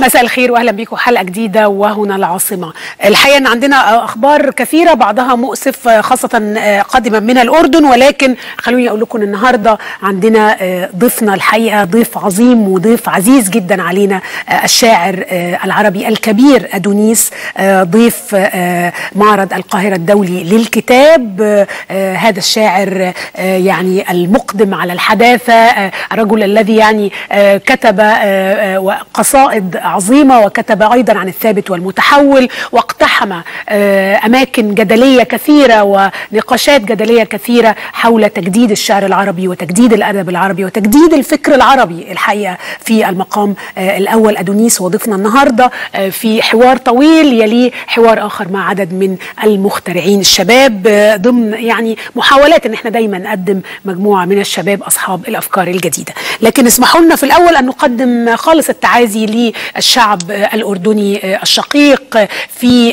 مساء الخير واهلا بيكم حلقه جديده وهنا العاصمه. الحقيقه ان عندنا اخبار كثيره بعضها مؤسف خاصه قادمه من الاردن، ولكن خلوني اقول لكم النهارده عندنا ضيفنا الحقيقه ضيف عظيم وضيف عزيز جدا علينا، الشاعر العربي الكبير أدونيس، ضيف معرض القاهره الدولي للكتاب. هذا الشاعر يعني المقدم على الحداثه، الرجل الذي يعني كتب قصائد عظيمة وكتب أيضا عن الثابت والمتحول، واقتحم أماكن جدلية كثيرة ونقاشات جدلية كثيرة حول تجديد الشعر العربي وتجديد الأدب العربي وتجديد الفكر العربي. الحقيقة في المقام الأول أدونيس وضيفنا النهاردة في حوار طويل يليه حوار آخر مع عدد من المخترعين الشباب ضمن يعني محاولات إن احنا دايما نقدم مجموعة من الشباب أصحاب الأفكار الجديدة. لكن اسمحوا لنا في الأول أن نقدم خالص التعازي لي الشعب الأردني الشقيق في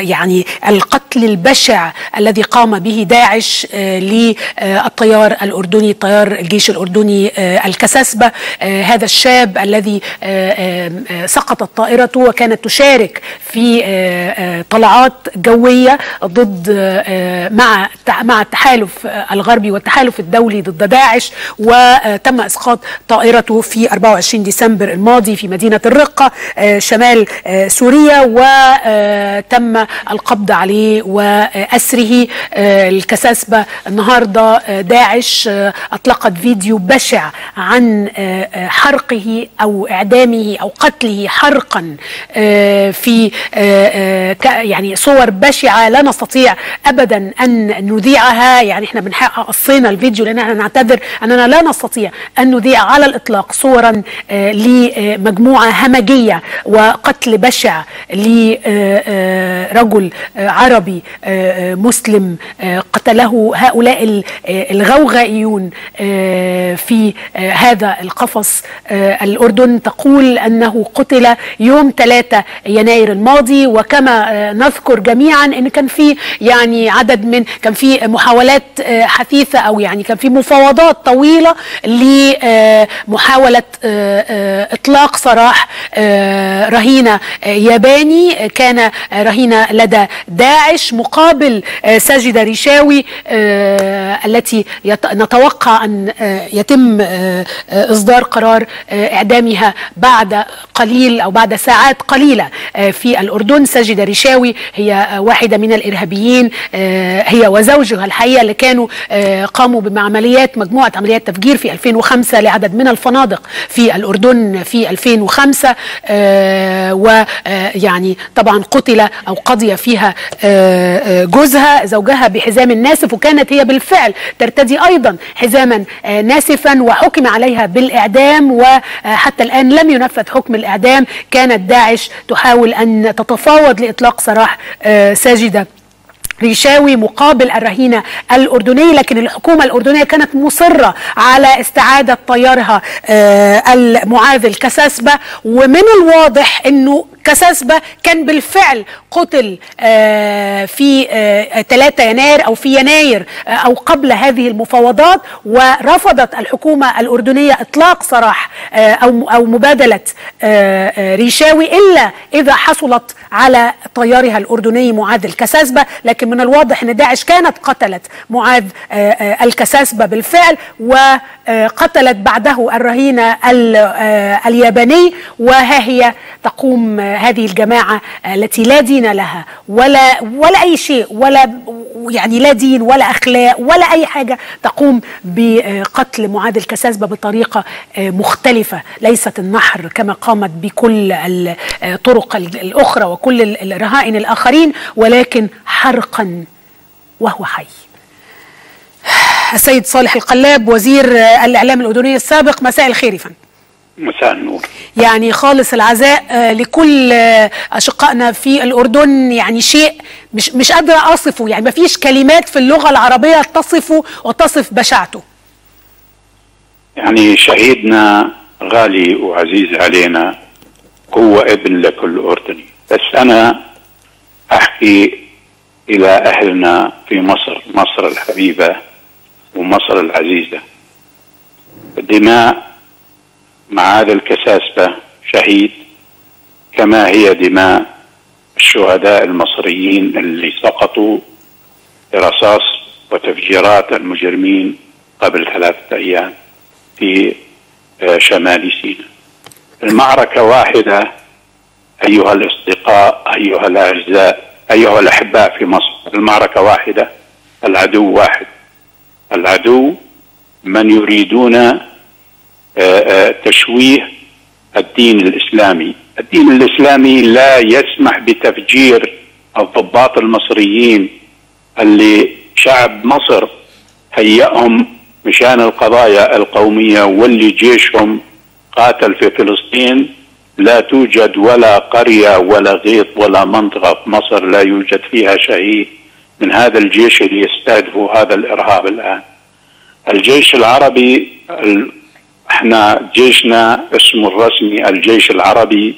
يعني القتل البشع الذي قام به داعش للطيار الأردني، طيار الجيش الأردني الكساسبة، هذا الشاب الذي سقطت طائرته وكانت تشارك في طلعات جوية ضد مع التحالف الغربي والتحالف الدولي ضد داعش، وتم إسقاط طائرته في 24 ديسمبر الماضي في مدينة الرقة شمال سوريا، وتم القبض عليه وأسره. الكساسبة النهاردة داعش أطلقت فيديو بشع عن حرقه أو إعدامه أو قتله حرقا في يعني صور بشعة لا نستطيع أبدا أن نذيعها. يعني احنا قصينا الفيديو لأن احنا نعتذر أننا لا نستطيع أن نذيع على الإطلاق صورا لمجموعة همجية وقتل بشع لرجل عربي مسلم قتله هؤلاء الغوغائيون في هذا القفص. الأردن تقول أنه قتل يوم 3 يناير الماضي، وكما نذكر جميعا أن كان في يعني عدد من كان في محاولات حثيثة أو يعني كان في مفاوضات طويلة لمحاولة إطلاق صراح رهينة ياباني كان رهينة لدى داعش مقابل ساجدة الريشاوي التي نتوقع أن يتم إصدار قرار إعدامها بعد قليل أو بعد ساعات قليلة في الأردن. ساجدة الريشاوي هي واحدة من الإرهابيين، هي وزوجها الحقيقة اللي كانوا قاموا بعمليات مجموعة عمليات تفجير في 2005 لعدد من الفنادق في الأردن في 2005، ويعني طبعا قتل أو قضي فيها جوزها زوجها بحزام ناسف، وكانت هي بالفعل ترتدي أيضا حزاما ناسفا وحكم عليها بالإعدام. وحتى الآن لم ينفذ حكم الإعدام. كانت داعش تحاول أن تتفاوض لإطلاق سراح ساجدة ريشاوي مقابل الرهينة الأردني، لكن الحكومة الأردنية كانت مصرة على استعادة طيارها معاذ الكساسبة. ومن الواضح أنه كساسبة كان بالفعل قتل في 3 يناير أو في يناير أو قبل هذه المفاوضات، ورفضت الحكومة الأردنية إطلاق سراح أو مبادلة ريشاوي إلا إذا حصلت على طيارها الأردني معاذ الكساسبة. لكن من الواضح أن داعش كانت قتلت معاذ الكساسبة بالفعل، وقتلت بعده الرهينة الياباني. وها هي تقوم هذه الجماعة التي لا دين لها ولا أي شيء، ولا يعني لا دين ولا أخلاق ولا أي حاجة، تقوم بقتل معاذ الكساسبة بطريقة مختلفة، ليست النحر كما قامت بكل الطرق الأخرى وكل الرهائن الآخرين، ولكن حرقا وهو حي. السيد صالح القلاب وزير الإعلام الأردني السابق، مساء الخير يا فندم. مساء النور. يعني خالص العزاء لكل أشقائنا في الأردن، يعني شيء مش قادرة أصفه، يعني مفيش كلمات في اللغة العربية تصفه وتصف بشاعته. يعني شهيدنا غالي وعزيز علينا، هو ابن لكل أردني. بس أنا أحكي إلى أهلنا في مصر، مصر الحبيبة ومصر العزيزة. دماء معاذ الكساسبة شهيد كما هي دماء الشهداء المصريين اللي سقطوا برصاص وتفجيرات المجرمين قبل 3 أيام في شمال سيناء. المعركة واحدة أيها الأصدقاء، أيها الأعزاء، أيها الأحباء في مصر، المعركة واحدة، العدو واحد. العدو من يريدون تشويه الدين الإسلامي. الدين الإسلامي لا يسمح بتفجير الضباط المصريين اللي شعب مصر هيئهم مشان القضايا القومية، واللي جيشهم قاتل في فلسطين. لا توجد ولا قرية ولا غيط ولا منطقة في مصر لا يوجد فيها شهيد من هذا الجيش اللي يستهدفوا هذا الإرهاب الآن. الجيش العربي، احنا جيشنا اسمه الرسمي الجيش العربي،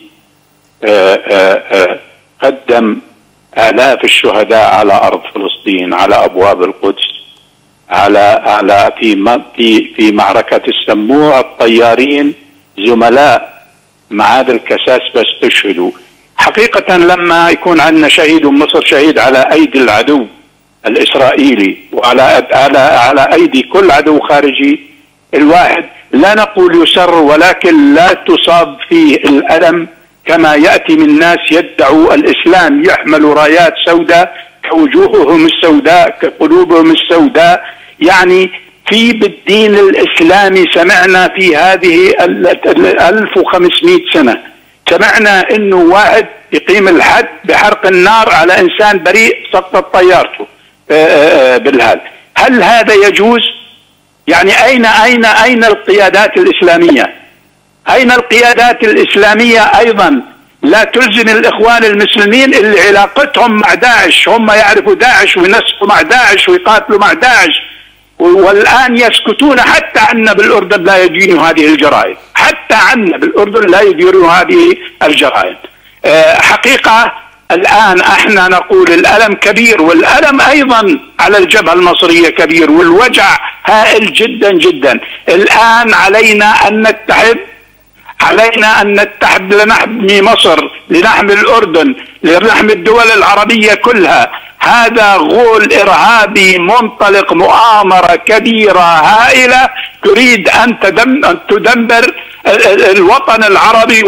قدم آلاف الشهداء على أرض فلسطين، على أبواب القدس، على في معركة السموع. الطيارين زملاء معاذ الكساسبة استشهدوا. حقيقة لما يكون عندنا شهيد ومصر شهيد على أيدي العدو الإسرائيلي وعلى على أيدي كل عدو خارجي، الواحد لا نقول يسر، ولكن لا تصاب فيه الألم كما يأتي من ناس يدعوا الإسلام، يحملوا رايات سوداء، وجوههم السوداء، قلوبهم السوداء. يعني في بالدين الإسلامي سمعنا في هذه 1500 سنة سمعنا إنه واحد يقيم الحد بحرق النار على إنسان بريء سقطت طيارته بالهال. هل هذا يجوز؟ يعني أين القيادات الإسلامية؟ أين القيادات الإسلامية أيضا لا تلزم الإخوان المسلمين اللي علاقتهم مع داعش؟ هم يعرفوا داعش وينسقوا مع داعش ويقاتلوا مع داعش، والآن يسكتون. حتى عنا بالأردن لا يدينوا هذه الجرائم، حتى عنا بالأردن لا يدينوا هذه الجرائم. حقيقة الآن احنا نقول الألم كبير، والألم أيضا على الجبهة المصرية كبير، والوجع هائل جدا جدا. الآن علينا أن نتحد، علينا أن نتحد لنحمي مصر، لنحمي الأردن، لنحمي الدول العربية كلها. هذا غول إرهابي منطلق، مؤامرة كبيرة هائلة تريد أن تدمر الوطن العربي،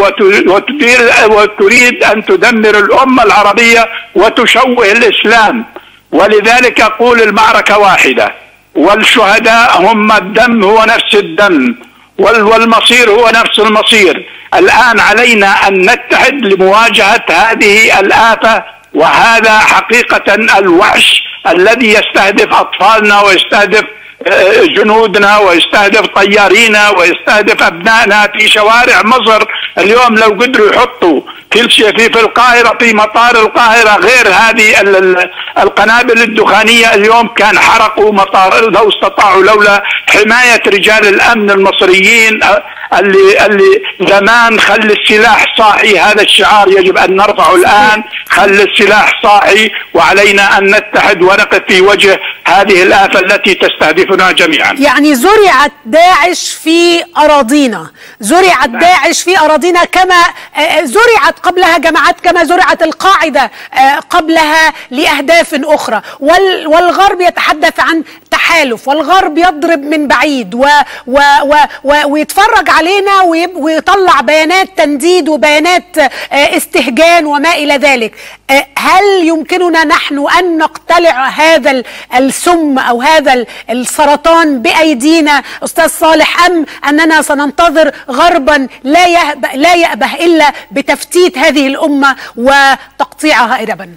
وتريد أن تدمر الأمة العربية وتشوه الإسلام. ولذلك أقول المعركة واحدة، والشهداء هم الدم، هو نفس الدم، والمصير هو نفس المصير. الآن علينا أن نتحد لمواجهة هذه الآفة، وهذا حقيقة الوحش الذي يستهدف أطفالنا، ويستهدف جنودنا، ويستهدف طيارينا، ويستهدف أبنائنا في شوارع مصر. اليوم لو قدروا يحطوا في القاهرة، في مطار القاهرة، غير هذه القنابل الدخانية اليوم كان حرقوا مطار لو استطاعوا، لولا حماية رجال الأمن المصريين اللي زمان خلي السلاح صاحي. هذا الشعار يجب أن نرفعه الآن، خلي السلاح صاحي، وعلينا أن نتحد ونقف في وجه هذه الآفة التي تستهدفنا جميعا. يعني زرعت داعش في أراضينا، زرعت داعش في أراضينا كما زرعت قبلها جماعات، كما زرعت القاعدة قبلها لأهداف أخرى. والغرب يتحدث عن تحالف، والغرب يضرب من بعيد ويتفرج علينا ويطلع بيانات تنديد وبيانات استهجان وما إلى ذلك. هل يمكننا نحن أن نقتلع هذا السم أو هذا السرطان بأيدينا أستاذ صالح، أم أننا سننتظر غربا لا يأبه إلا بتفتيت هذه الأمة وتقطيعها إربا؟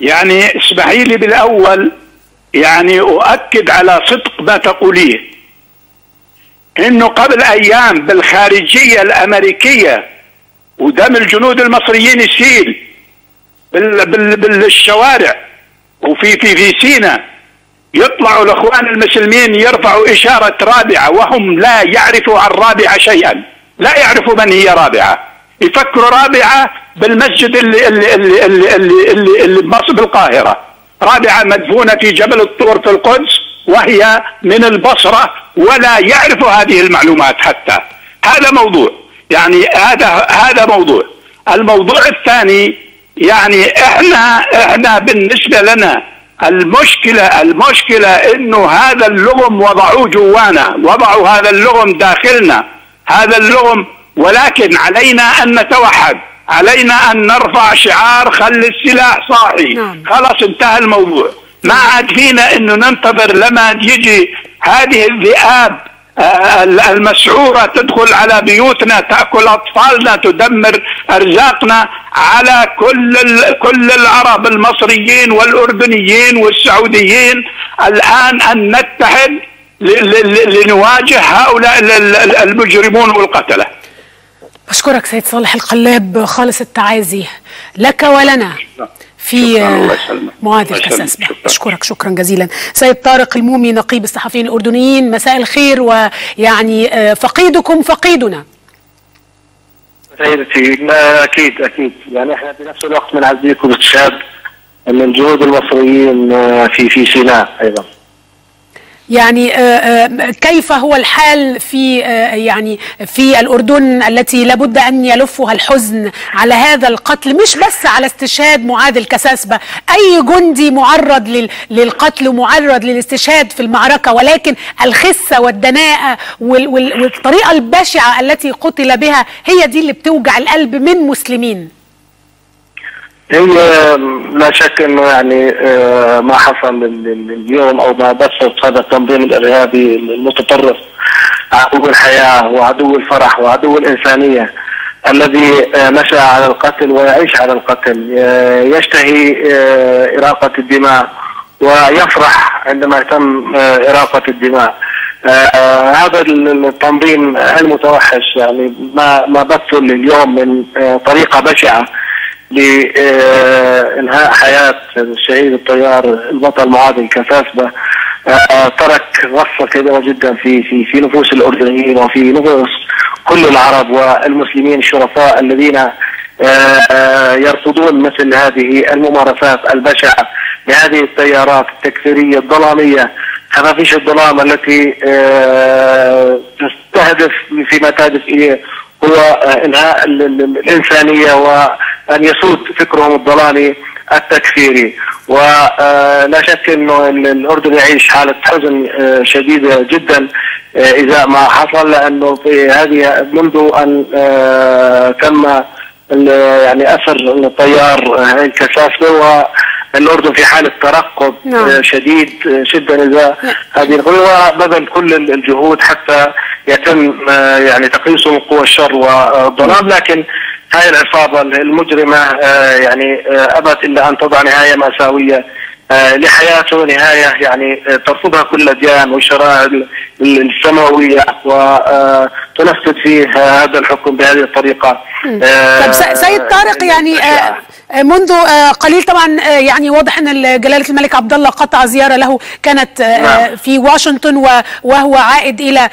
يعني اسمحي لي بالأول يعني أؤكد على صدق ما تقوليه، إنه قبل أيام بالخارجية الأمريكية ودم الجنود المصريين يسيل بالشوارع، وفي في في سيناء يطلعوا الإخوان المسلمين يرفعوا إشارة رابعة وهم لا يعرفوا عن رابعة شيئا، لا يعرفوا من هي رابعة، يفكروا رابعة بالمسجد اللي بمصر بالقاهرة، رابعة مدفونة في جبل الطور في القدس، وهي من البصرة ولا يعرف هذه المعلومات حتى. هذا موضوع، يعني هذا موضوع. الموضوع الثاني، يعني احنا بالنسبة لنا المشكلة انه هذا اللغم وضعوه جوانا، وضعوا هذا اللغم داخلنا، هذا اللغم. ولكن علينا ان نتوحد، علينا ان نرفع شعار خلي السلاح صاحي. خلاص انتهى الموضوع، ما عاد فينا انه ننتظر لما يجي هذه الذئاب المسعورة تدخل على بيوتنا، تأكل أطفالنا، تدمر أرزاقنا، على كل العرب، المصريين والأردنيين والسعوديين. الآن أن نتحد لنواجه هؤلاء المجرمون والقتلة. أشكرك سيد صالح القلاب، خالص التعازي لك ولنا في معاذ الكساسبة. أشكرك، شكرا جزيلا. سيد طارق المومي نقيب الصحفيين الأردنيين، مساء الخير، ويعني فقيدكم فقيدنا. سيدتي، أكيد أكيد، يعني إحنا في نفس الوقت بنعزيكم باستشهاد من جهود المصريين في سيناء أيضا. يعني كيف هو الحال في الأردن التي لابد أن يلفها الحزن على هذا القتل، مش بس على استشهاد معاذ الكساسبة، أي جندي معرض للقتل ومعرض للاستشهاد في المعركة، ولكن الخسة والدناءة والطريقة البشعة التي قتل بها هي دي اللي بتوجع القلب من مسلمين. هي لا شك انه يعني ما حصل اليوم او ما بث هذا التنظيم الارهابي المتطرف، عدو الحياه وعدو الفرح وعدو الانسانيه، الذي نشا على القتل ويعيش على القتل، يشتهي اراقه الدماء ويفرح عندما يتم اراقه الدماء. هذا التنظيم المتوحش، يعني ما بث اليوم من طريقه بشعه لإنهاء حياة الشهيد الطيار البطل معاذ الكساسبة، ترك غصة كبيرة جدا في نفوس الأردنيين وفي نفوس كل العرب والمسلمين الشرفاء الذين يرفضون مثل هذه الممارسات البشعة بهذه التيارات التكفيرية الظلامية، خفافيش الظلام التي تستهدف فيما تهدف إليه هو إنهاء الإنسانية وأن يسود فكرهم الضلالي التكفيري. ولا شك أنه الأردن يعيش حالة حزن شديدة جدا إذا ما حصل، لأنه في هذه منذ أن تم يعني أثر الطيار الكساسبة، والأردن في حالة ترقب شديد جدا إذا هذه القوة بذل كل الجهود حتى يتم يعني تقييسه من قوى الشر والظلام. لكن هاي العصابة المجرمة يعني أبت إلا أن تضع نهاية مأساوية لحياته، نهاية يعني ترفضها كل الأديان والشرائع السماوية، وتنفذ فيه هذا الحكم بهذه الطريقة. طب سيد طارق، يعني منذ قليل طبعا، يعني واضح ان جلالة الملك عبد الله قطع زيارة له كانت في واشنطن وهو عائد الى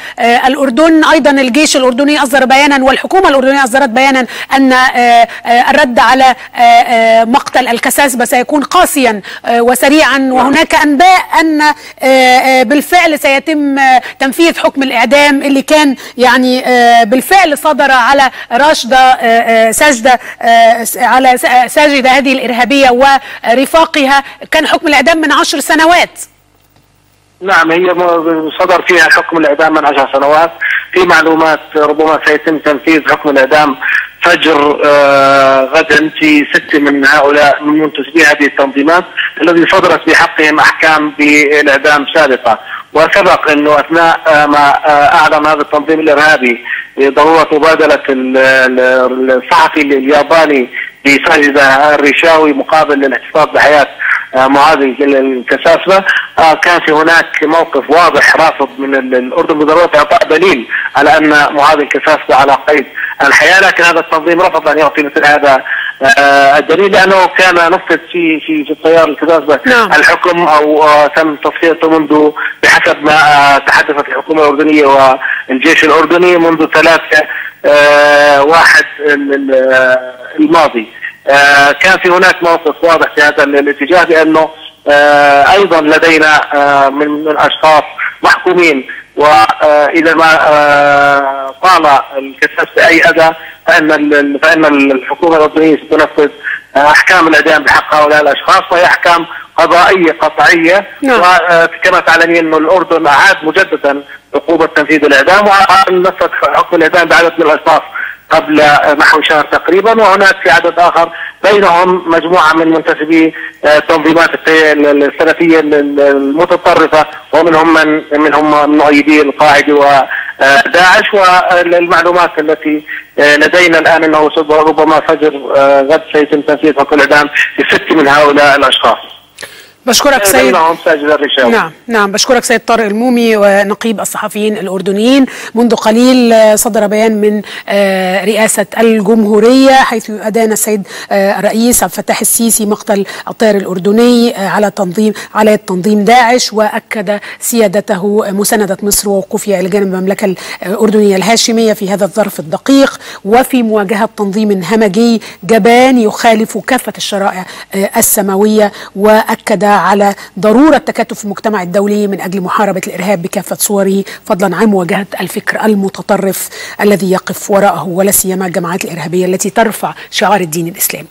الأردن. ايضا الجيش الأردني اصدر بيانا والحكومة الأردنية اصدرت بيانا ان الرد على مقتل الكساسبة سيكون قاسيا وسريعا، وهناك انباء ان بالفعل سيتم تنفيذ حكم الإعدام اللي كان يعني بالفعل صدر على راشدة ساجدة هذه الإرهابية ورفاقها، كان حكم الإعدام من 10 سنوات. نعم، هي صدر فيها حكم الإعدام من 10 سنوات، في معلومات ربما سيتم تنفيذ حكم الإعدام فجر غدا في 6 من هؤلاء من منتسبي هذه التنظيمات الذي صدرت بحقهم أحكام بالإعدام سابقة. وسبق انه اثناء ما اعلن هذا التنظيم الارهابي ضروره مبادله الصحفي الياباني بساجدة الريشاوي مقابل الاحتفاظ بحياه معاذ الكساسبة، كان في هناك موقف واضح رافض من الاردن بضروره اعطاء دليل على ان معاذ الكساسبة على قيد الحياه، لكن هذا التنظيم رفض ان يعطي مثل هذا الدليل، لانه كان نفذ في التيار الكساسبة الحكم او تم تصفيته منذ بحسب ما تحدثت الحكومه الاردنيه والجيش الاردني منذ 3/1 الماضي. كان في هناك موقف واضح في هذا الاتجاه، لانه ايضا لدينا من اشخاص محكومين واذا ما طال الكساسبة اي اذى فان الحكومه الاردنيه ستنفذ احكام الاعدام بحق هؤلاء الاشخاص، وهي احكام قضائيه قطعيه. وكما تعلمين انه الاردن اعاد مجددا عقوبه تنفيذ الاعدام، ونفذ حكم الاعدام بعدد من الاشخاص قبل نحو شهر تقريبا، وهناك في عدد اخر بينهم مجموعه من منتسبي التنظيمات السلفيه المتطرفه، ومنهم من مؤيدي القاعده وداعش. والمعلومات التي لدينا الان انه ربما فجر غد سيتم تنفيذ حكم الاعدام لست من هؤلاء الاشخاص. بشكرك سيد ساجدة الريشاوي. نعم بشكرك سيد طارق المومي ونقيب الصحفيين الأردنيين. منذ قليل صدر بيان من رئاسة الجمهورية حيث أدان السيد الرئيس عبد الفتاح السيسي مقتل الطيار الأردني على تنظيم داعش، وأكد سيادته مساندة مصر ووقوفها على جانب المملكة الأردنية الهاشمية في هذا الظرف الدقيق، وفي مواجهة تنظيم همجي جبان يخالف كافة الشرائع السماوية، وأكد على ضرورة تكاتف المجتمع الدولي من أجل محاربة الإرهاب بكافة صوره، فضلا عن مواجهة الفكر المتطرف الذي يقف وراءه، ولا سيما الجماعات الإرهابية التي ترفع شعار الدين الإسلامي.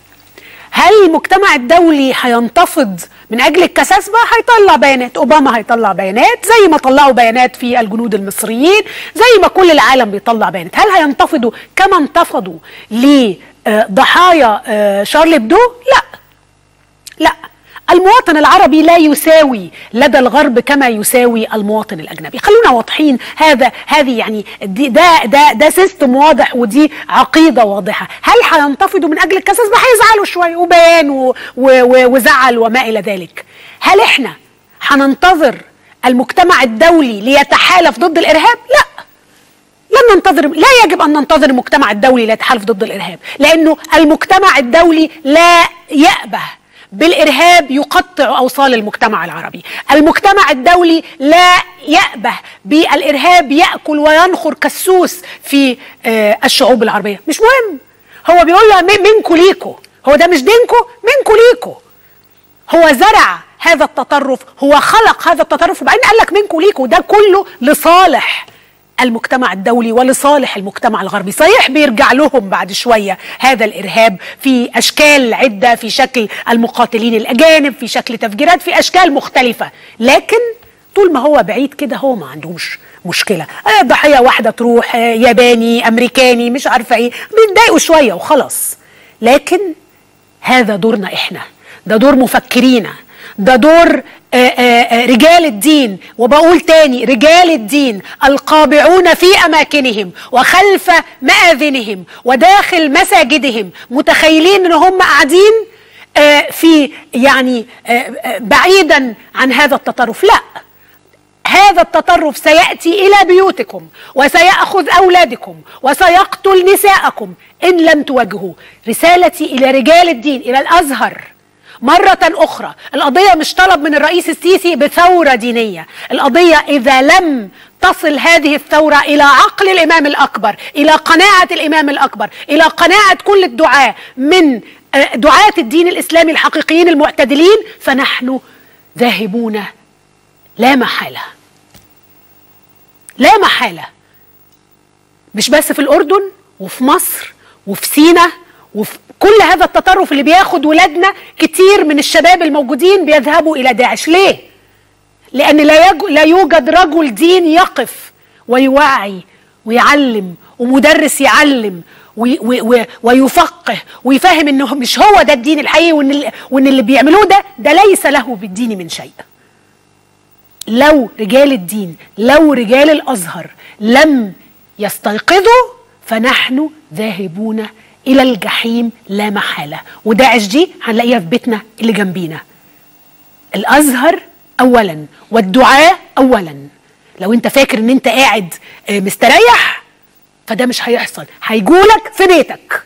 هل المجتمع الدولي هينتفض من أجل الكساسبة؟ هيطلع بيانات، أوباما هيطلع بيانات زي ما طلعوا بيانات في الجنود المصريين، زي ما كل العالم بيطلع بيانات. هل هينتفضوا كما انتفضوا لضحايا شارل هبدو؟ لا. المواطن العربي لا يساوي لدى الغرب كما يساوي المواطن الأجنبي، خلونا واضحين. هذه يعني ده سيستم واضح، ودي عقيدة واضحة. هل هينتفضوا من أجل الكساسبة؟ هيزعلوا شوية وبيان وزعل وما إلى ذلك. هل إحنا هننتظر المجتمع الدولي ليتحالف ضد الإرهاب؟ لا، لا يجب أن ننتظر المجتمع الدولي ليتحالف ضد الإرهاب، لأنه المجتمع الدولي لا يأبه بالإرهاب يقطع أوصال المجتمع العربي. المجتمع الدولي لا يأبه بالإرهاب يأكل وينخر كالسوس في الشعوب العربية. مش مهم، هو بيقول لها منكو ليكو، هو ده مش دينكو، منكو ليكو. هو زرع هذا التطرف، هو خلق هذا التطرف، وبعدين قال لك منكو ليكو. ده كله لصالح المجتمع الدولي ولصالح المجتمع الغربي. صحيح بيرجع لهم بعد شوية هذا الإرهاب في أشكال عدة، في شكل المقاتلين الأجانب، في شكل تفجيرات، في أشكال مختلفة، لكن طول ما هو بعيد كده هو ما عندهمش مشكلة. ضحية واحدة تروح، ياباني، أمريكاني، مش عارفة إيه، بيتضايقوا شوية وخلاص. لكن هذا دورنا إحنا، ده دور مفكرينا، ده دور رجال الدين. وبقول تاني، رجال الدين القابعون في أماكنهم وخلف مآذنهم وداخل مساجدهم، متخيلين أن هم قاعدين في يعني بعيدا عن هذا التطرف. لا، هذا التطرف سيأتي إلى بيوتكم وسيأخذ أولادكم وسيقتل نساءكم إن لم تواجهوا. رسالتي إلى رجال الدين، إلى الأزهر مرة أخرى، القضية مش طلب من الرئيس السيسي بثورة دينية. القضية إذا لم تصل هذه الثورة إلى عقل الإمام الأكبر، إلى قناعة الإمام الأكبر، إلى قناعة كل الدعاة من دعاة الدين الإسلامي الحقيقيين المعتدلين، فنحن ذاهبون لا محالة. لا محالة، مش بس في الأردن، وفي مصر، وفي سيناء، وفي كل هذا التطرف اللي بياخد ولادنا. كتير من الشباب الموجودين بيذهبوا إلى داعش. ليه؟ لأن لا يوجد رجل دين يقف ويوعي ويعلم، ومدرس يعلم ويفقه ويفهم إنه مش هو ده الدين الحقيقي، وإن اللي بيعملوه ده ليس له بالدين من شيء. لو رجال الدين، لو رجال الأزهر لم يستيقظوا، فنحن ذاهبون إلى الجحيم لا محالة. وداعش دي هنلاقيها في بيتنا اللي جنبينا. الأزهر أولا، والدعاء أولا. لو أنت فاكر إن أنت قاعد مستريح، فده مش هيحصل، هيجولك في بيتك.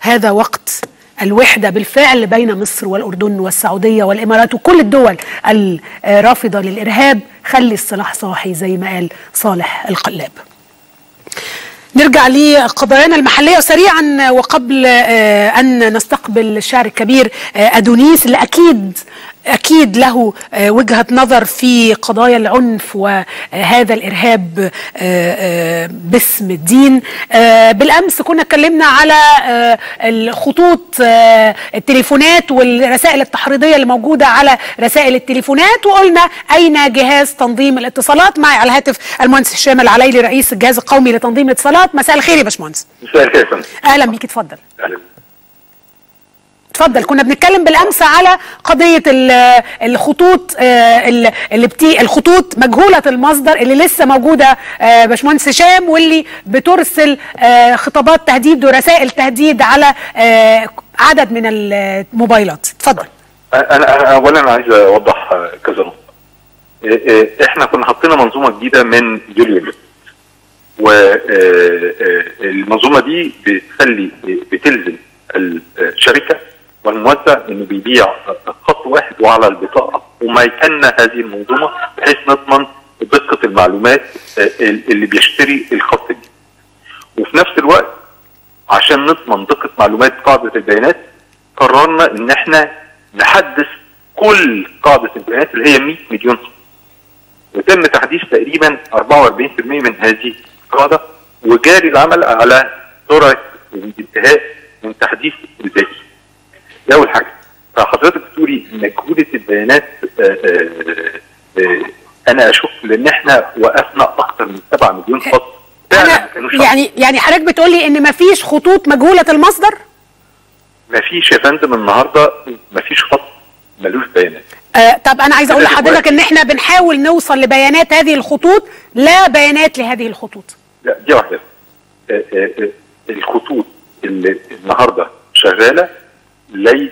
هذا وقت الوحدة بالفعل بين مصر والأردن والسعودية والإمارات وكل الدول الرافضة للإرهاب. خلي السلاح صاحي زي ما قال صالح القلاب. نرجع لقضايانا المحلية سريعا، وقبل أن نستقبل الشاعر الكبير أدونيس، اللي أكيد أكيد له وجهة نظر في قضايا العنف وهذا الإرهاب باسم الدين. بالأمس كنا اتكلمنا على الخطوط التليفونات والرسائل التحريضية اللي موجودة على رسائل التليفونات، وقلنا أين جهاز تنظيم الاتصالات. معي على الهاتف المهندس شامل العليلي رئيس الجهاز القومي لتنظيم الاتصالات. مساء الخير يا باشمهندس. مساء الخير يا فندم. أهلا بيك. اتفضل. أهلا. اتفضل. كنا بنتكلم بالامس على قضيه الخطوط مجهوله المصدر اللي لسه موجوده باشمهندس هشام، واللي بترسل خطابات تهديد ورسائل تهديد على عدد من الموبايلات. اتفضل. انا اولا عايز اوضح كذا نقطه. احنا كنا حاطين منظومه جديده من يوليو، والمنظومه دي بتلزم الشركه والموزع انه بيبيع خط واحد وعلى البطاقه، وما يكن هذه المنظومه بحيث نضمن دقه المعلومات اللي بيشتري الخط دي. وفي نفس الوقت عشان نضمن دقه معلومات قاعده البيانات، قررنا ان احنا نحدث كل قاعده البيانات اللي هي 100 مليون خط. وتم تحديث تقريبا 44% من هذه القاعده، وجاري العمل على سرعه الانتهاء من تحديث الباقي. دي أول حاجة. فحضرتك بتقولي مجهولة البيانات، أنا أشك، لأن إحنا وقفنا أكثر من 7 مليون خط. يعني حضرتك بتقولي إن مفيش خطوط مجهولة المصدر؟ مفيش يا فندم، النهارده مفيش خط ملوش بيانات. طب أنا عايز أقول لحضرتك إن إحنا بنحاول نوصل لبيانات هذه الخطوط، لا بيانات لهذه الخطوط. لا، دي واحدة. الخطوط اللي النهارده شغاله لي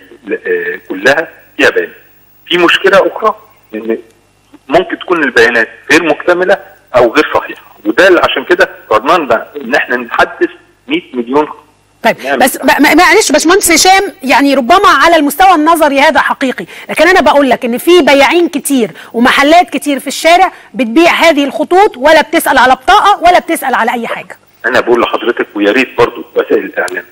كلها فيها بيانات. في مشكله اخرى ان ممكن تكون البيانات غير مكتمله او غير صحيحه، وده اللي عشان كده قررنا ان احنا نحدث 100 مليون. طيب بس معلش باشمهندس هشام، يعني ربما على المستوى النظري هذا حقيقي، لكن انا بقول لك ان في بياعين كتير ومحلات كتير في الشارع بتبيع هذه الخطوط ولا بتسال على بطاقه ولا بتسال على اي حاجه. أنا بقول لحضرتك، ويا ريت برضه وسائل الإعلام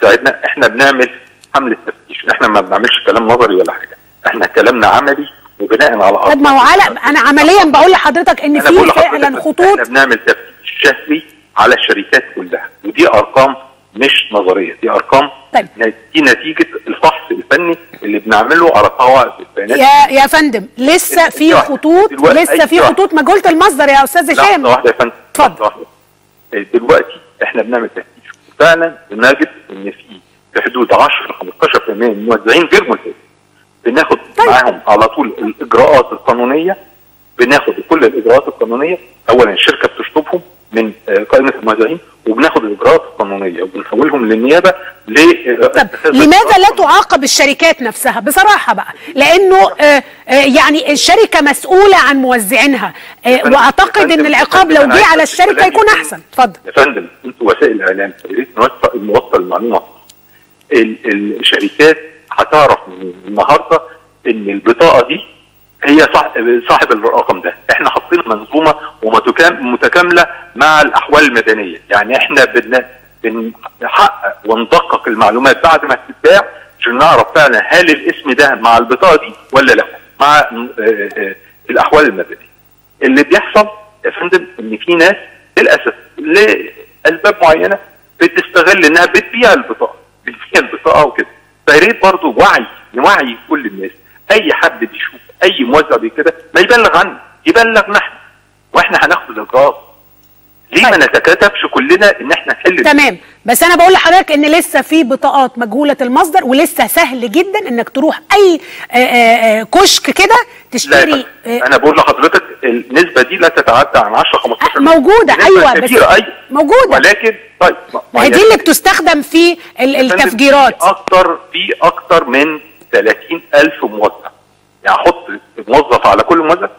تساعدنا، إحنا بنعمل حملة تفتيش، إحنا ما بنعملش كلام نظري ولا حاجة، إحنا كلامنا عملي وبناء على أرض. طب ما هو أنا عمليا بقول لحضرتك إن في فعلا خطوط. إحنا بنعمل تفتيش شهري على الشركات كلها، ودي أرقام مش نظرية، دي أرقام. طيب. دي نتيجة الفحص الفني اللي بنعمله على قواعد البيانات. يا فندم لسه في خطوط، لسه في خطوط مجهولة المصدر يا أستاذ هشام. لحظة واحدة يا فندم. اتفضل. دلوقتي احنا بنعمل تفتيش، فعلا بنجد ان في حدود 10-15% من الموزعين غير ملتزمين. بناخد معاهم على طول الاجراءات القانونيه، بناخد كل الاجراءات القانونيه. اولا الشركه بتشطبهم من قائمه الموزعين، وبناخد الاجراءات القانونيه وبنحولهم للنيابه. لماذا لا تعاقب الشركات نفسها بصراحه بقى؟ لانه يعني الشركه مسؤوله عن موزعينها، واعتقد ان العقاب لو جه على الشركه يكون احسن. اتفضل يا فندم. انتوا وسائل الاعلام يا ريت نوصل المعلومه. الشركات هتعرف النهارده ان البطاقه دي هي صاحب الرقم ده. احنا حاطين منظومه متكامله مع الاحوال المدنيه، يعني احنا بنحقق وندقق المعلومات بعد ما تتباع عشان نعرف فعلا هل الاسم ده مع البطاقه دي ولا لا، مع الاحوال المدنيه. اللي بيحصل يا فندم ان في ناس للاسف لاسباب معينه بتستغل انها بتبيع البطاقه وكده. فيا ريت برضه نوعي كل الناس، اي حد بيشوف اي موزع بكده ما يبلغ عنه، يبلغنا احنا، واحنا هناخد الاجراءات. ليه ما نتكاتفش كلنا ان احنا نحل؟ تمام. بس انا بقول لحضرتك ان لسه في بطاقات مجهوله المصدر، ولسه سهل جدا انك تروح اي كشك كده تشتري. انا بقول لحضرتك النسبه دي لا تتعدى عن 10-15%. موجوده، ايوه كتير، ايوه موجوده، ولكن طيب ما هي دي اللي بتستخدم في التفجيرات. في اكتر من 30,000 موزع. يعني احط موظف على كل موظف؟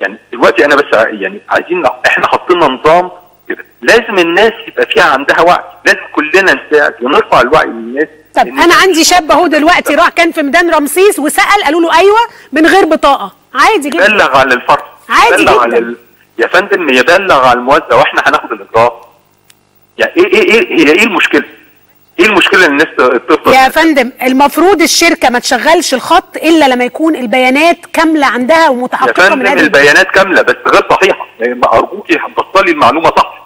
يعني دلوقتي انا بس يعني عايزين، احنا حاطين نظام كده، لازم الناس يبقى فيها عندها وعي، لازم كلنا نساعد ونرفع الوعي للناس. طب انا عندي شاب اهو دلوقتي راح كان في ميدان رمسيس وسال، قالوا له ايوه من غير بطاقه، عادي جدا. بلغ على الفرد، عادي جدا. يا فندم يبلغ على الموزع واحنا هناخد الاجراءات. يعني ايه المشكله؟ ايه المشكله ان الناس تفضل يا فندم؟ المفروض الشركه ما تشغلش الخط الا لما يكون البيانات كامله عندها ومتحققه من هذا. يا فندم البيانات كامله بس غير صحيحه، ارجوكي بطلي المعلومه صح.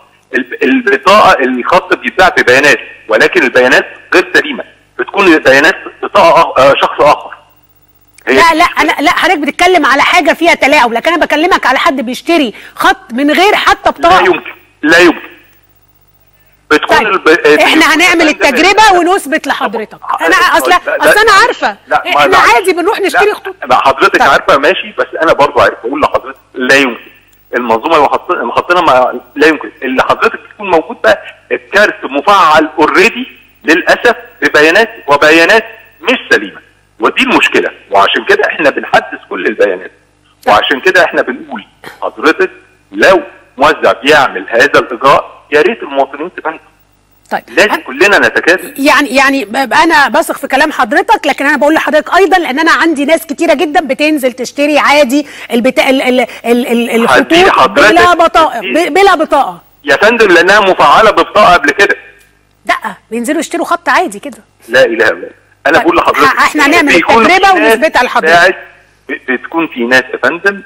البطاقه الخط بيتباع في بيانات، ولكن البيانات غير سليمه، بتكون بيانات بطاقه شخص اخر. لا انا لا، حضرتك بتتكلم على حاجه فيها تلاعب، لكن انا بكلمك على حد بيشتري خط من غير حتى بطاقه. لا يمكن، لا يمكن. بتكون طيب. احنا هنعمل التجربه ونثبت لحضرتك. انا اصل انا عارفه، احنا عادي بنروح نشتري خطوط. حضرتك طيب. عارفه ماشي، بس انا برضو عارف بقول لحضرتك لا يمكن المنظومه اللي حاطينها لا يمكن. اللي حضرتك بتكون موجود بقى الكارت مفعل اوريدي للاسف ببيانات وبيانات مش سليمه، ودي المشكله. وعشان كده احنا بنحدث كل البيانات، وعشان كده احنا بنقول حضرتك لو موزع بيعمل هذا الاجراء يا ريت المواطنين تبعد. طيب لازم كلنا نتكاتف. يعني انا بثق في كلام حضرتك، لكن انا بقول لحضرتك ايضا لان انا عندي ناس كتيره جدا بتنزل تشتري عادي الخطوط بلا بطاقه يا فندم، لانها مفعله ببطاقه قبل كده. لا بينزلوا يشتروا خط عادي كده. لا اله الا الله. انا بقول لحضرتك احنا هنعمل التجربه ونثبتها لحضرتك. بتكون في ناس يا فندم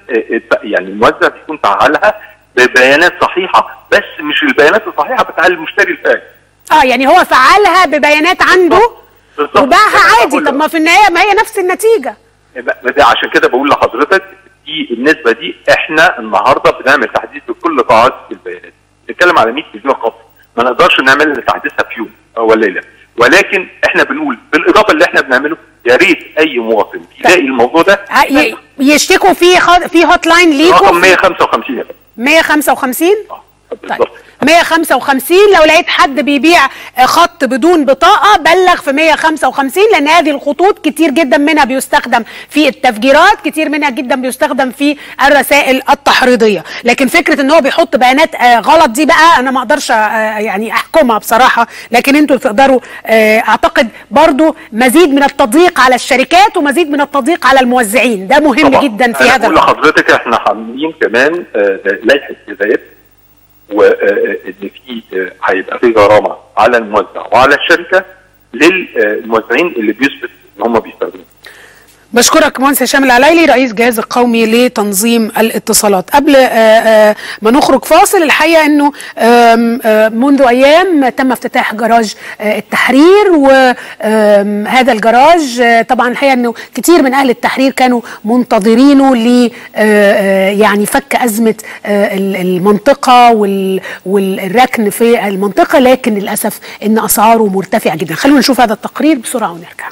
يعني الموزع بيكون فعلها ببيانات صحيحه، بس مش البيانات الصحيحه بتاع المشتري الفاعل. يعني هو فعلها ببيانات عنده وباعها عادي. طب ما في النهايه ما هي نفس النتيجه. عشان كده بقول لحضرتك دي النسبه دي احنا النهارده بنعمل تحديث لكل قاعات البيانات. بنتكلم على 100 مليون خط، ما نقدرش نعمل تحديثها في يوم او ليله، ولكن احنا بنقول بالاضافه اللي احنا بنعمله يا ريت اي مواطن يلاقي الموضوع ده يشتكوا فيه في هوت لاين ليكم رقم 155 155 طيب 155. لو لقيت حد بيبيع خط بدون بطاقه بلغ في 155، لان هذه الخطوط كتير جدا منها بيستخدم في التفجيرات، كتير منها جدا بيستخدم في الرسائل التحريضيه. لكن فكره ان هو بيحط بيانات غلط دي بقى انا ما اقدرش يعني احكمها بصراحه، لكن انتوا تقدروا اعتقد برضو مزيد من التضييق على الشركات ومزيد من التضييق على الموزعين، ده مهم طبعا. جدا في هذا الموضوع لحضرتك احنا عاملين كمان لائحه حسابات، وان في هيبقى في غرامه على الموزع وعلى الشركه للموزعين اللي بيثبت ان هم بيستخدموا. بشكرك مهندس شامل العليلي رئيس الجهاز القومي لتنظيم الاتصالات. قبل ما نخرج فاصل، الحقيقه انه منذ ايام تم افتتاح جراج التحرير، وهذا الجراج طبعا الحقيقه انه كتير من اهل التحرير كانوا منتظرينه ل يعني فك ازمه المنطقه والركن في المنطقه، لكن للاسف ان اسعاره مرتفعه جدا. خلونا نشوف هذا التقرير بسرعه ونرجع.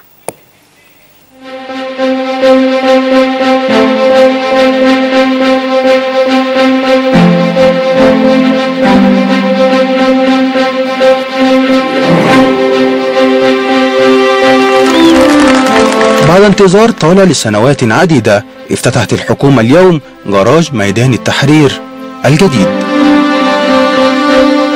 بعد انتظار طال لسنوات عديدة افتتحت الحكومة اليوم جراج ميدان التحرير الجديد.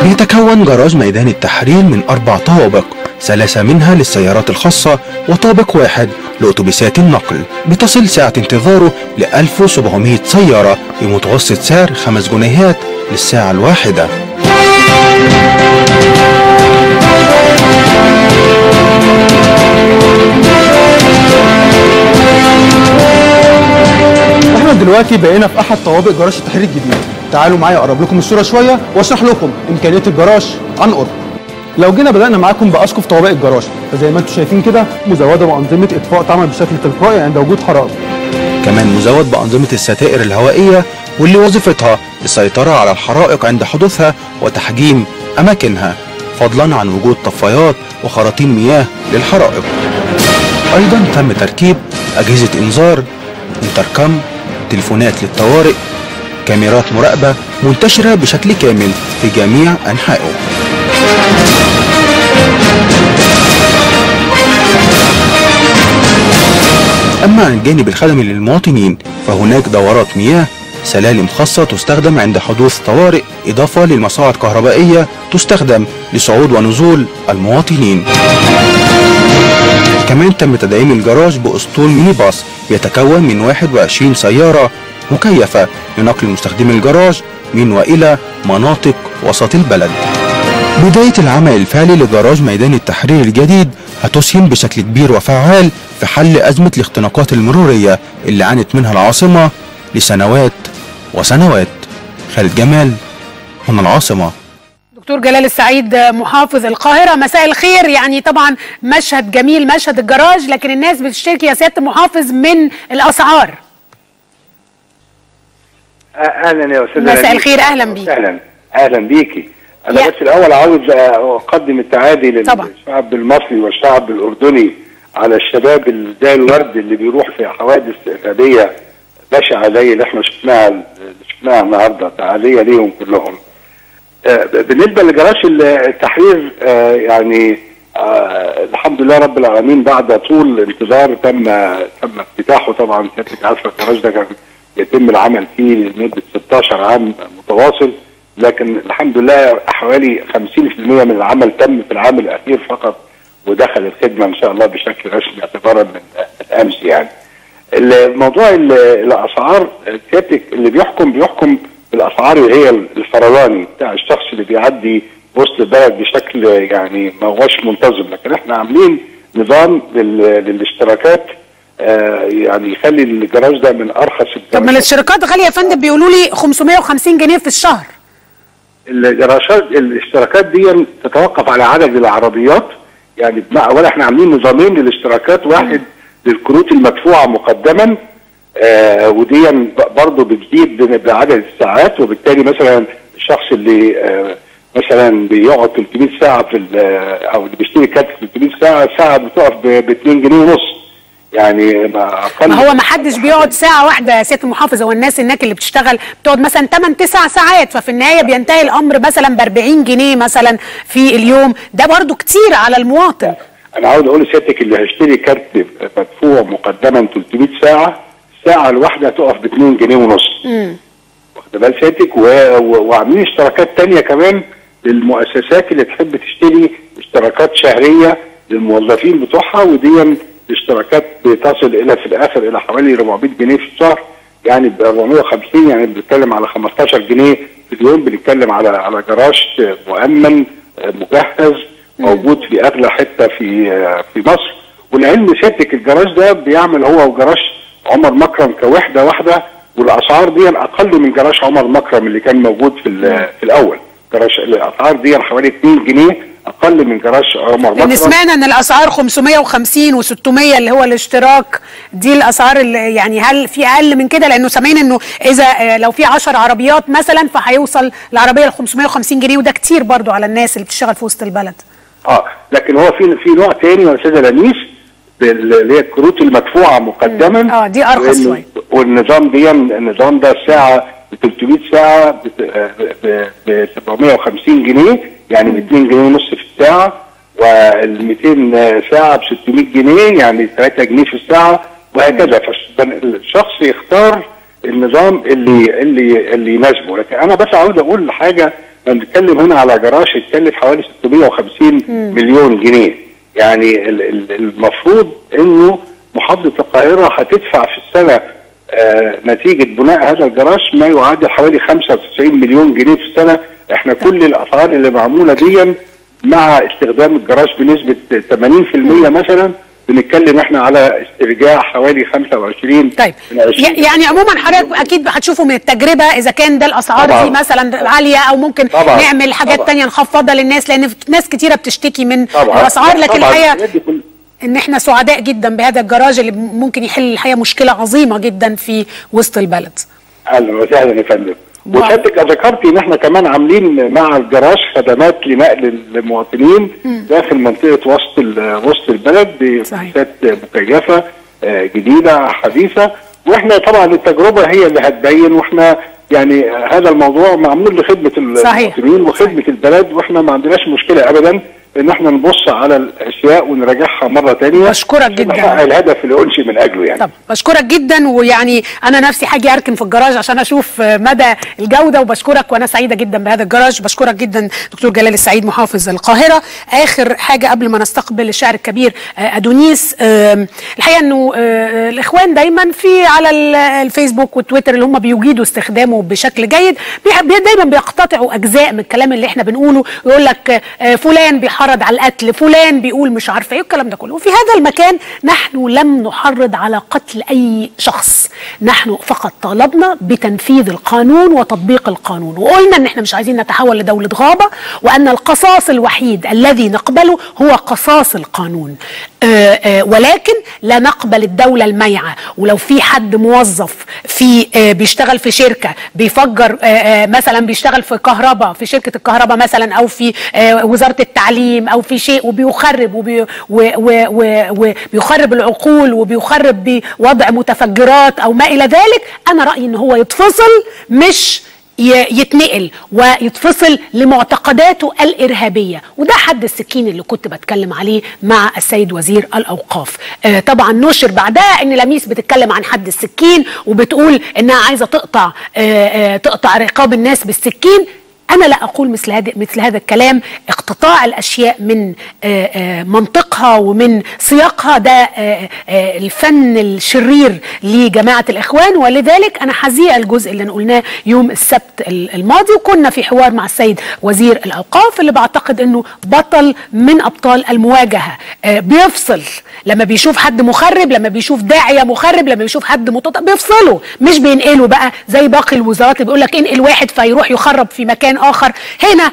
بيتكون جراج ميدان التحرير من 4 طوابق، 3 منها للسيارات الخاصة وطابق واحد لأتوبيسات النقل. بتصل ساعة انتظاره ل 1700 سيارة بمتوسط سعر 5 جنيهات للساعة الواحدة. احنا دلوقتي بقينا في أحد طوابق جراج التحرير الجديد. تعالوا معايا أقرب لكم الصورة شوية وأشرح لكم إمكانيات الجراج عن قرب. لو جينا بدأنا معاكم بأسقف طوابق الجراج، فزي ما انتم شايفين كده مزودة بأنظمة إطفاء تعمل بشكل تلقائي عند وجود حرائق. كمان مزود بأنظمة الستائر الهوائية واللي وظيفتها السيطرة على الحرائق عند حدوثها وتحجيم أماكنها، فضلا عن وجود طفايات وخراطيم مياه للحرائق. أيضا تم تركيب أجهزة إنذار، انتركم، تليفونات للطوارئ، كاميرات مراقبة منتشرة بشكل كامل في جميع أنحائه. أما عن الجانب الخدمي للمواطنين فهناك دورات مياه، سلالم خاصة تستخدم عند حدوث طوارئ، إضافة للمصاعد الكهربائية تستخدم لصعود ونزول المواطنين. كمان تم تدعيم الجراج بأسطول ميني باص يتكون من 21 سيارة مكيفة لنقل مستخدمي الجراج من وإلى مناطق وسط البلد. بداية العمل الفعلي لجراج ميدان التحرير الجديد هتسهم بشكل كبير وفعال في حل أزمة الاختناقات المرورية اللي عانت منها العاصمة لسنوات وسنوات. خالد جمال، هنا العاصمة. دكتور جلال السعيد محافظ القاهرة، مساء الخير. يعني طبعا مشهد جميل، مشهد الجراج، لكن الناس بتشتكي يا سيادة المحافظ من الأسعار. أهلا يا أستاذ، مساء الخير، أهلا بيك. أهلا بيكي. أنا بس الأول عاوز أقدم التعازي للشعب المصري والشعب الأردني على الشباب اللي زي الورد اللي بيروح في حوادث إرهابية بشعة زي اللي احنا شفناها النهارده، تعازية ليهم كلهم. بالنسبة لجراج التحرير، يعني الحمد لله رب العالمين بعد طول انتظار تم افتتاحه. طبعا سيادتك عارفة الجراج ده كان يتم العمل فيه لمدة 16 عام متواصل، لكن الحمد لله حوالي 50% من العمل تم في العام الأخير فقط، ودخل الخدمة إن شاء الله بشكل رسمي اعتبارا من الأمس. يعني الموضوع الأسعار سيادتك اللي بيحكم الأسعار اللي هي الفرواني بتاع الشخص اللي بيعدي وسط البلد بشكل يعني ما هوش منتظم، لكن احنا عاملين نظام للاشتراكات يعني يخلي الجراج ده من ارخص الجراج. طب ما الاشتراكات غاليه يا فندم، بيقولوا لي 550 جنيه في الشهر. الاشتراكات دي تتوقف على عدد العربيات، يعني ولا احنا عاملين نظامين للاشتراكات، واحد للكروت المدفوعه مقدما ودي برضه بتزيد بعدد الساعات، وبالتالي مثلا الشخص اللي مثلا بيقعد 300 ساعه في او اللي بيشتري كارت 300 ساعه، الساعه بتقف ب 2 جنيه ونص. يعني ما هو ما حدش بيقعد ساعه واحده يا سياده المحافظه، والناس هناك اللي بتشتغل بتقعد مثلا 8-9 ساعات، ففي النهايه بينتهي الامر مثلا ب 40 جنيه مثلا في اليوم، ده برضو كتير على المواطن. انا عاوز اقول لسيادتك اللي هيشتري كارت مدفوع مقدما 300 ساعه، الساعه الواحده تقف ب 2 جنيه ونص. واخده بال سيادتك، وعاملين اشتراكات ثانيه كمان للمؤسسات اللي تحب تشتري اشتراكات شهريه للموظفين بتوعها، ودي الاشتراكات بتصل الى في الاخر الى حوالي 400 جنيه في الشهر، يعني ب 450، يعني بنتكلم على 15 جنيه في اليوم. بنتكلم على جراج مؤمن مجهز موجود في اغلى حته في مصر. والعلم سيادتك الجراج ده بيعمل هو وجراج عمر مكرم كوحده واحده، والاسعار دي اقل من جراج عمر مكرم اللي كان موجود في الاول. جراج الاسعار دي حوالي 2 جنيه اقل من جراج عمر مكرم. سمعنا ان الاسعار 550 و600 اللي هو الاشتراك، دي الاسعار اللي يعني هل في اقل من كده؟ لانه سامعين انه اذا لو في 10 عربيات مثلا فهيوصل العربيه ل 550 جنيه، وده كتير برضو على الناس اللي بتشتغل في وسط البلد. لكن هو في نوع ثاني يا استاذه لميس اللي هي الكروت المدفوعه مقدما، دي ارخص شويه. والنظام ده الساعه 300 ساعه ب 750 جنيه، يعني ب 2 جنيه ونص في الساعه، وال 200 ساعه ب 600 جنيه، يعني 3 جنيه في الساعه، وهكذا. فالشخص يختار النظام اللي يناسبه. لكن انا بس عاوز اقول حاجه، بنتكلم هنا على جراج يتكلف حوالي 650 مليون جنيه، يعني المفروض انه محافظه القاهره هتدفع في السنه نتيجه بناء هذا الجراج ما يعادل حوالي 95 مليون جنيه في السنه. احنا كل الاسعار اللي معموله دي مع استخدام الجراج بنسبه 80% مثلا، بنتكلم احنا على استرجاع حوالي 25. طيب يعني عموما حضرتك اكيد هتشوفوا من التجربه اذا كان ده الاسعار دي مثلا عاليه، او ممكن نعمل حاجات ثانيه نخفضها للناس، لان ناس كثيره بتشتكي من الاسعار. لكن الحقيقه ان احنا سعداء جدا بهذا الجراج اللي ممكن يحل الحقيقه مشكله عظيمه جدا في وسط البلد. اهلا وسهلا يا فندم. وسيادتك ذكرتي ان احنا كمان عاملين مع الجراج خدمات لنقل المواطنين داخل منطقه وسط البلد باتوبيسات مكيفه جديده حديثه. واحنا طبعا التجربه هي اللي هتبين، واحنا يعني هذا الموضوع معمول لخدمه المواطنين وخدمه البلد، واحنا ما عندناش مشكله ابدا ان احنا نبص على الاشياء ونراجعها مره ثانيه. اشكرك جدا. الهدف اللي انشئ من اجله يعني. طب اشكرك جدا، ويعني انا نفسي حاجه اركن في الجراج عشان اشوف مدى الجوده، وبشكرك وانا سعيده جدا بهذا الجراج. بشكرك جدا دكتور جلال السعيد محافظ القاهره. اخر حاجه قبل ما نستقبل الشاعر الكبير ادونيس، الحقيقه انه الاخوان دايما في على الفيسبوك والتويتر اللي هم بيجيدوا استخدامه بشكل جيد دايما بيقتطعوا اجزاء من الكلام اللي احنا بنقوله، يقول لك فلان بيحرض على القتل، فلان بيقول مش عارفه ايه الكلام ده كله. وفي هذا المكان نحن لم نحرض على قتل اي شخص، نحن فقط طالبنا بتنفيذ القانون وتطبيق القانون، وقلنا ان احنا مش عايزين نتحول لدوله غابه، وان القصاص الوحيد الذي نقبله هو قصاص القانون، ولكن لا نقبل الدوله الميعه. ولو في حد موظف في بيشتغل في شركه بيفجر مثلا، بيشتغل في كهرباء في شركه الكهرباء مثلا، او في وزاره التعليم او في شيء، وبيخرب وبيخرب العقول وبيخرب بوضع متفجرات او ما الى ذلك، انا رايي ان هو يتفصل مش يتنقل، ويتفصل لمعتقداته الارهابيه. وده حد السكين اللي كنت بتكلم عليه مع السيد وزير الاوقاف. طبعا نشر بعدها ان لميس بتتكلم عن حد السكين وبتقول انها عايزه تقطع رقاب الناس بالسكين. أنا لا أقول مثل هذا الكلام. اقتطاع الأشياء من منطقها ومن سياقها ده الفن الشرير لجماعة الإخوان، ولذلك أنا حزينة الجزء اللي قلناه يوم السبت الماضي، وكنا في حوار مع السيد وزير الأوقاف اللي بعتقد أنه بطل من أبطال المواجهة، بيفصل لما بيشوف حد مخرب، لما بيشوف داعية مخرب، لما بيشوف حد بيفصله، مش بينقله بقى زي باقي الوزارات اللي بيقول لك انقل واحد فيروح يخرب في مكان آخر. هنا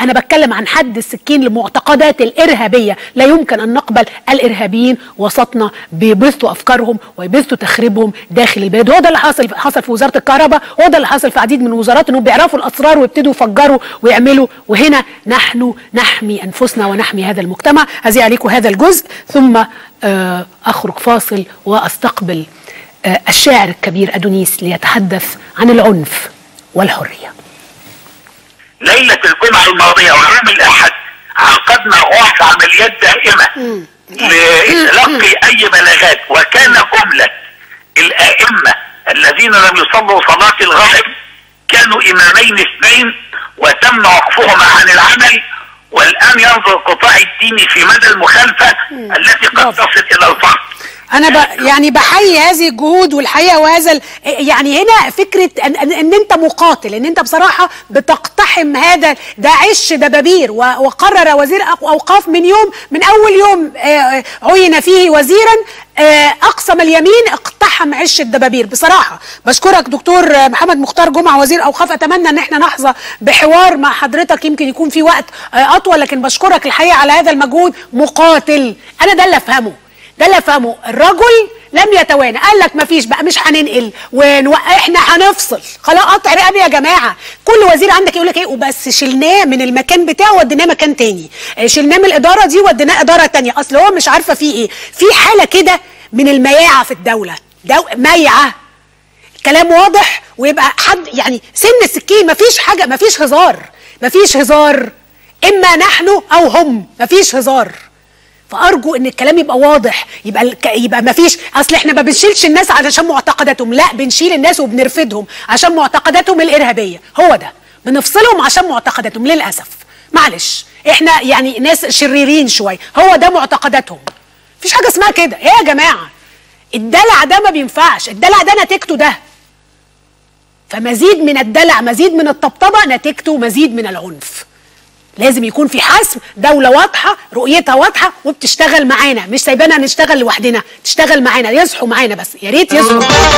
أنا بتكلم عن حد السكين لمعتقدات الإرهابية. لا يمكن أن نقبل الإرهابيين وسطنا بيبثوا أفكارهم ويبثوا تخريبهم داخل البلاد. وده اللي حصل في وزارة الكهرباء، وده اللي حصل في عديد من الوزارات، إنهم بيعرفوا الأسرار ويبتدوا يفجروا ويعملوا. وهنا نحن نحمي أنفسنا ونحمي هذا المجتمع. هذه عليكم هذا الجزء، ثم أخرج فاصل وأستقبل الشاعر الكبير أدونيس ليتحدث عن العنف والحرية. ليلة الجمعة الماضية ويوم الأحد عقدنا وقت عمليات دائمة لتلقي أي بلاغات، وكان جملة الآئمة الذين لم يصلوا صلاة الغائب كانوا إمامين اثنين، وتم وقفهما عن العمل، والآن ينظر القطاع الديني في مدى المخالفة التي قد تصل إلى الفصل. أنا يعني بحيي هذه الجهود والحقيقة، وهذا يعني هنا فكرة إن أنت مقاتل، إن أنت بصراحة بتقتحم هذا داعش دبابير. وقرر وزير أوقاف من أول يوم عين فيه وزيرا أقسم اليمين اقتحم عش الدبابير. بصراحة بشكرك دكتور محمد مختار جمعة وزير أوقاف. أتمنى أن احنا نحظى بحوار مع حضرتك، يمكن يكون في وقت أطول، لكن بشكرك الحقيقة على هذا المجهود. مقاتل، أنا ده اللي أفهمه، الرجل لم يتوانى، قال لك مفيش بقى، مش هننقل احنا هنفصل، خلاص قطع رقبي يا جماعه. كل وزير عندك يقول لك ايه، وبس شلناه من المكان بتاعه وديناه مكان تاني، شلناه من الاداره دي وديناه اداره تانيه، اصل هو مش عارفه فيه ايه. في حاله كده من المياعه في الدوله، ميعه كلام واضح، ويبقى حد يعني سن السكين، مفيش حاجه، مفيش هزار، اما نحن او هم، مفيش هزار. فأرجو إن الكلام يبقى واضح، يبقى مفيش أصل إحنا ما بنشيلش الناس علشان معتقداتهم، لا، بنشيل الناس وبنرفدهم عشان معتقداتهم الإرهابية، هو ده، بنفصلهم عشان معتقداتهم للأسف، معلش، إحنا يعني ناس شريرين شوية، هو ده معتقداتهم. مفيش حاجة اسمها كده، إيه يا جماعة؟ الدلع ده ما بينفعش، الدلع ده نتيجته ده. فمزيد من الدلع، مزيد من الطبطبة، نتيجته مزيد من العنف. لازم يكون في حسم، دولة واضحة، رؤيتها واضحة، وبتشتغل معانا، مش سايبانا نشتغل لوحدنا، تشتغل معانا، يصحوا معانا بس، يا ريت يصحوا.